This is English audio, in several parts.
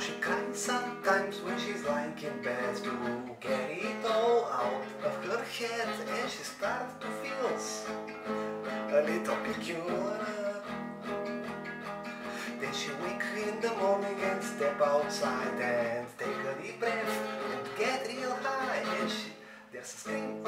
so she cries sometimes when she's lying in bed to get it all out of her head, and she starts to feel a little peculiar. Then she wakes in the morning and step outside and take a deep breath and get real high, and there's a scream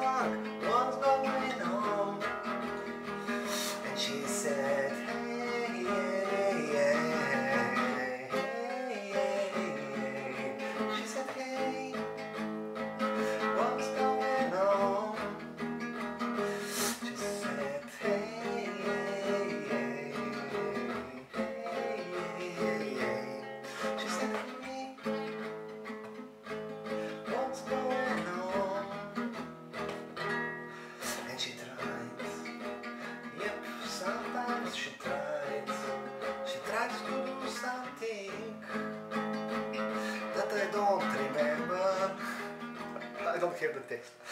lung, what's going on? And she said, I don't remember. I don't have the text.